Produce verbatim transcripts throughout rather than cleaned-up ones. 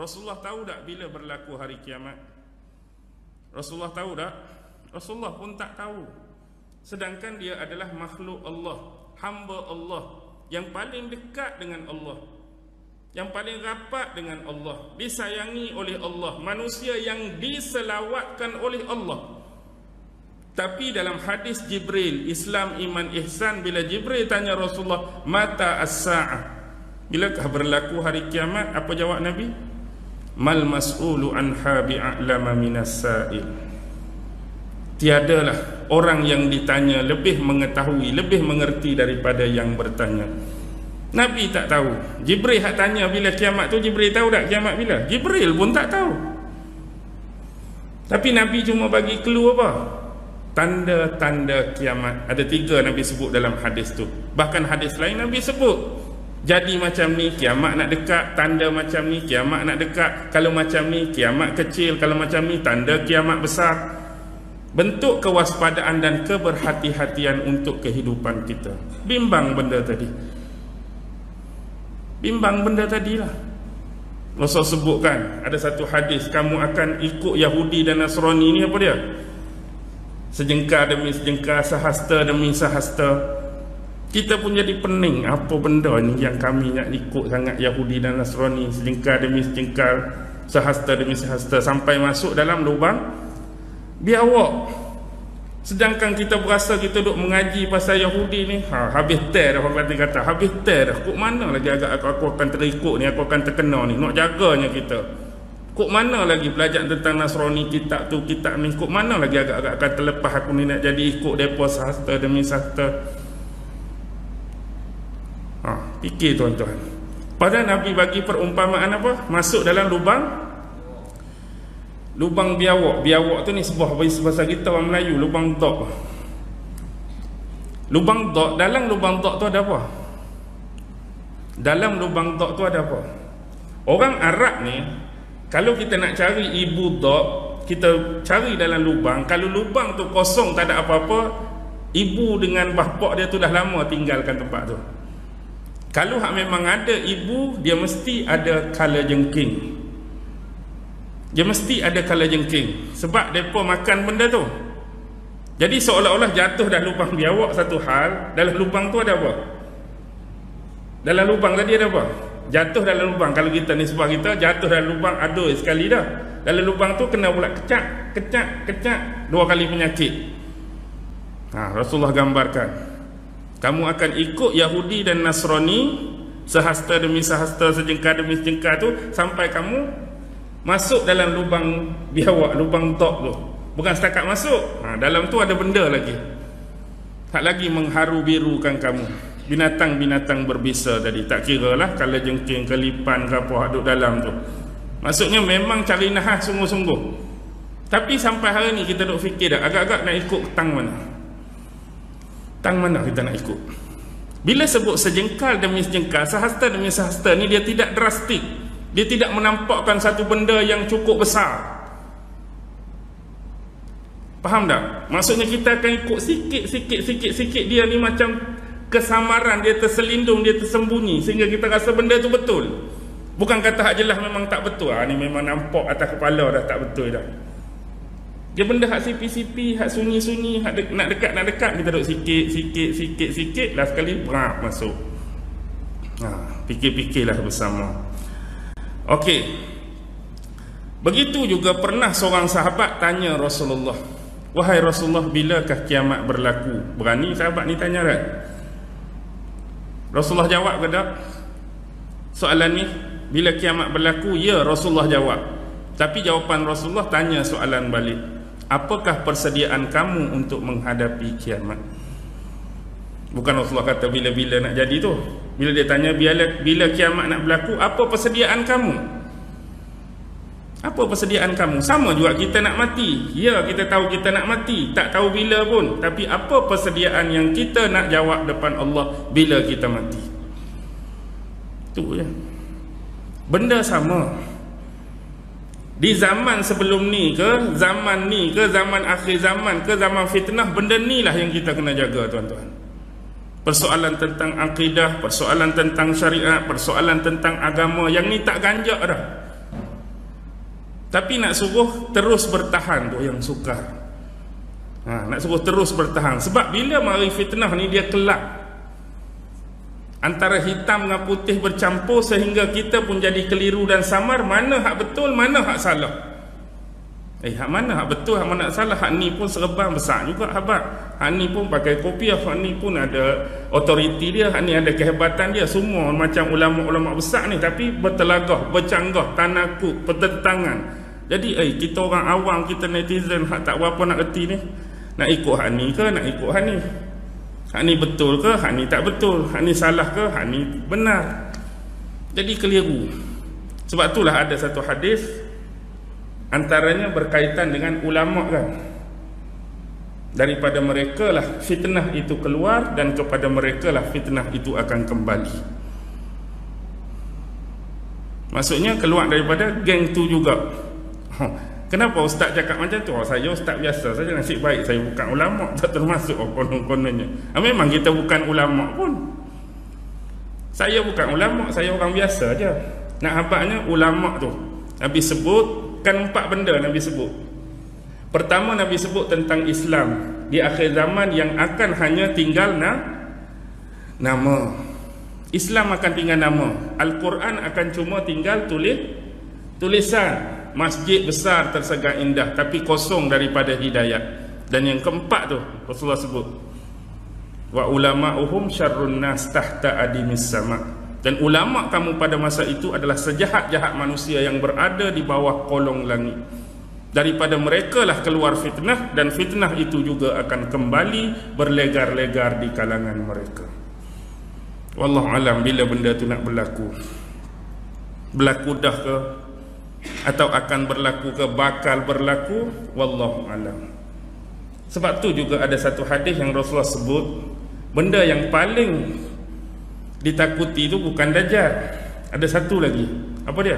Rasulullah tahu tak bila berlaku hari kiamat? Rasulullah tahu tak? Rasulullah pun tak tahu. Sedangkan dia adalah makhluk Allah, hamba Allah, yang paling dekat dengan Allah, yang paling rapat dengan Allah, disayangi oleh Allah, manusia yang diselawatkan oleh Allah. Tapi dalam hadis Jibril, Islam, Iman, Ihsan, bila Jibril tanya Rasulullah, mata as-sa'ah, bilakah berlaku hari kiamat? Apa jawab Nabi? Mal mas'ulu anha bi'a'lama minas sa'il. Tiadalah orang yang ditanya lebih mengetahui, lebih mengerti daripada yang bertanya. Nabi tak tahu. Jibril hak tanya bila kiamat tu, Jibril tahu tak kiamat bila? Jibril pun tak tahu. Tapi Nabi cuma bagi clue apa? Tanda-tanda kiamat. Ada tiga Nabi sebut dalam hadis tu. Bahkan hadis lain Nabi sebut. Jadi macam ni kiamat nak dekat, tanda macam ni kiamat nak dekat. Kalau macam ni kiamat kecil, kalau macam ni tanda kiamat besar. Bentuk kewaspadaan dan keberhati-hatian untuk kehidupan kita. Bimbang benda tadi. Bimbang benda tadilah. Rasul sebutkan ada satu hadis, kamu akan ikut Yahudi dan Nasrani ni apa dia? Sejengkal demi sejengkal, sehasta demi sehasta. Kita pun jadi pening, apa benda ni yang kami nak ikut sangat Yahudi dan Nasrani, sejengkal demi sejengkal, sehasta demi sehasta, sampai masuk dalam lubang biawak. Sedangkan kita berasa kita duduk mengaji pasal Yahudi ni, ha, habis ter dah orang Kelantan kata, habis ter dah, kok mana lagi agak aku, aku akan terikut ni, aku akan terkena ni, nak jaganya kita. Kok mana lagi belajar tentang Nasrani, kitab tu kitab ni, kok mana lagi agak-agak akan terlepas aku ni nak jadi ikut depa sahasta demi sahasta. Ha, fikir tuan-tuan. Padahal Nabi bagi perumpamaan apa? Masuk dalam lubang lubang biawak. Biawak tu ni sebuah bahasa kita orang Melayu, lubang dok. Lubang dok, dalam lubang dok tu ada apa? Dalam lubang dok tu ada apa? Orang Arab ni, kalau kita nak cari ibu dok, kita cari dalam lubang. Kalau lubang tu kosong, tak ada apa-apa, ibu dengan bapak dia tu dah lama tinggalkan tempat tu. Kalau hak memang ada ibu, dia mesti ada kala jengking. Dia mesti ada kala jengking. Sebab mereka makan benda tu. Jadi seolah-olah jatuh dalam lubang biawak satu hal. Dalam lubang tu ada apa? Dalam lubang tadi ada apa? Jatuh dalam lubang. Kalau kita ni sebab kita jatuh dalam lubang, aduh sekali dah. Dalam lubang tu kena pula kecak, kecak, kecak. Dua kali penyakit. Ha, Rasulullah gambarkan. Kamu akan ikut Yahudi dan Nasrani, sehasta demi sehasta, sejengkal demi sejengkal tu, sampai kamu masuk dalam lubang biawak, lubang tok tu. Bukan setakat masuk, ha, dalam tu ada benda lagi. Tak lagi mengharu birukan kamu. Binatang-binatang berbisa tadi, tak kira lah kalau jengking, kelipan ke apa duduk dalam tu. Maksudnya memang cari nahas sungguh-sungguh. Tapi sampai hari ni kita duk fikir dah, agak-agak nak ikut tang mana? Tang mana kita nak ikut? Bila sebut sejengkal demi sejengkal, sehasta demi sehasta ni, dia tidak drastik. Dia tidak menampakkan satu benda yang cukup besar. Faham tak? Maksudnya kita akan ikut sikit-sikit, sikit-sikit. Dia ni macam kesamaran, dia terselindung, dia tersembunyi, sehingga kita rasa benda tu betul. Bukan kata hak jelas memang tak betul, ha, ni memang nampak atas kepala dah tak betul dah. Dia benda hak sipi-sipi, hak sunyi-sunyi, hak de- nak dekat, nak dekat. Kita duduk sikit-sikit-sikit-sikit, last sekali berap masuk. Ha, fikir-fikirlah bersama. Okey. Begitu juga pernah seorang sahabat tanya Rasulullah, wahai Rasulullah, bilakah kiamat berlaku? Berani sahabat ni tanya kan? Rasulullah jawab ke tak? Soalan ni, bila kiamat berlaku? Ya, Rasulullah jawab. Tapi jawapan Rasulullah tanya soalan balik. Apakah persediaan kamu untuk menghadapi kiamat? Bukan Rasulullah kata bila-bila nak jadi tu. Bila dia tanya bila, bila kiamat nak berlaku, apa persediaan kamu? Apa persediaan kamu? Sama juga kita nak mati. Ya, kita tahu kita nak mati, tak tahu bila pun. Tapi apa persediaan yang kita nak jawab depan Allah bila kita mati? Itu je. Benda sama. Di zaman sebelum ni ke, zaman ni ke, zaman akhir zaman ke, zaman fitnah, benda ni lah yang kita kena jaga tuan-tuan. Persoalan tentang akidah, persoalan tentang syariat, persoalan tentang agama, yang ni tak ganjak dah. Tapi nak suruh terus bertahan tu yang sukar. Ha, nak suruh terus bertahan. Sebab bila mari fitnah ni dia kelak, antara hitam dengan putih bercampur, sehingga kita pun jadi keliru dan samar. Mana hak betul, mana hak salah. Eh, hak mana hak betul, hak mana hak salah. Hak ni pun serban besar juga abang. Hak ni pun pakai kopiah, hak ni pun ada autoriti dia, hak ni ada kehebatan dia. Semua macam ulama-ulama besar ni, tapi bertelagah, bercanggah, tanakut, pertentangan. Jadi eh, kita orang awam, kita netizen, hak tak apa nak erti ni. Nak ikut hak ni ke, nak ikut hak ni. Hak ni betul ke? Hak ni tak betul. Hak ni salah ke? Hak ni benar. Jadi keliru. Sebab itulah ada satu hadis, antaranya berkaitan dengan ulama' kan. Daripada mereka lah fitnah itu keluar, dan kepada mereka lah fitnah itu akan kembali. Maksudnya keluar daripada geng tu juga. Kenapa ustaz cakap macam tu? Oh, saya ustaz biasa, saya nasib baik, saya bukan ulama', tak termasuk oh, konon-kononnya. Memang kita bukan ulama' pun. Saya bukan ulama', saya orang biasa je. Nak habaknya ulama' tu, Nabi sebut, kan empat benda Nabi sebut. Pertama, Nabi sebut tentang Islam di akhir zaman yang akan hanya tinggal na nama. Islam akan tinggal nama. Al-Quran akan cuma tinggal tulis tulisan. Masjid besar tersegar indah, tapi kosong daripada hidayah. Dan yang keempat tu Rasulullah sebut, wa ulama'uhum syarrun nas tahta adimis sama'. Dan ulama' kamu pada masa itu adalah sejahat-jahat manusia yang berada di bawah kolong langit. Daripada mereka lah keluar fitnah, dan fitnah itu juga akan kembali berlegar-legar di kalangan mereka. Wallahualam bila benda tu nak berlaku. Berlaku dah ke, atau akan berlaku ke, bakal berlaku, wallahualam. Sebab tu juga ada satu hadis yang Rasulullah sebut, benda yang paling ditakuti itu bukan Dajjal. Ada satu lagi. Apa dia?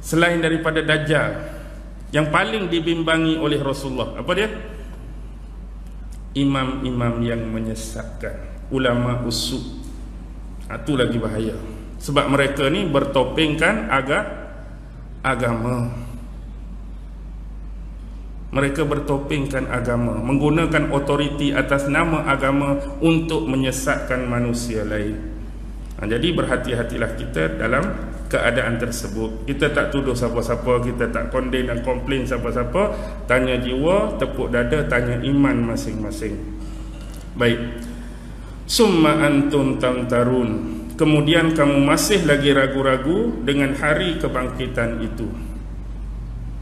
Selain daripada Dajjal, yang paling dibimbangi oleh Rasulullah, apa dia? Imam-imam yang menyesatkan, ulama usuk. Itu lagi bahaya. Sebab mereka ni bertopengkan agak agama. Mereka bertopengkan agama, menggunakan otoriti atas nama agama untuk menyesatkan manusia lain. Ha, jadi berhati-hatilah kita dalam keadaan tersebut. Kita tak tuduh siapa-siapa, kita tak condemn dan komplain siapa-siapa. Tanya jiwa, tepuk dada, tanya iman masing-masing. Baik. Summa antum tamtarun. Kemudian kamu masih lagi ragu-ragu dengan hari kebangkitan itu.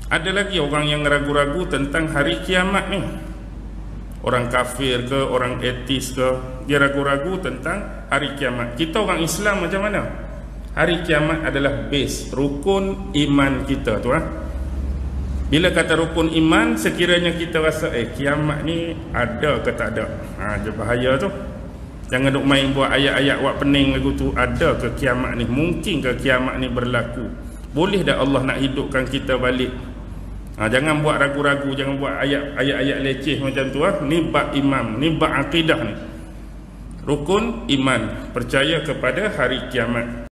Ada lagi orang yang ragu-ragu tentang hari kiamat ni. Orang kafir ke, orang etis ke, dia ragu-ragu tentang hari kiamat. Kita orang Islam macam mana? Hari kiamat adalah base, rukun iman kita tu. Ha? Bila kata rukun iman, sekiranya kita rasa, eh kiamat ni ada ke tak ada? Ha, dia bahaya tu. Jangan duk main buat ayat-ayat buat pening lagu tu. Ada ke kiamat ni? Mungkin ke kiamat ni berlaku? Boleh dah Allah nak hidupkan kita balik? Ha, jangan buat ragu-ragu, jangan buat ayat-ayat leceh macam tu. Ha? Ni bab imam, ni bab akidah ni. Rukun iman, percaya kepada hari kiamat.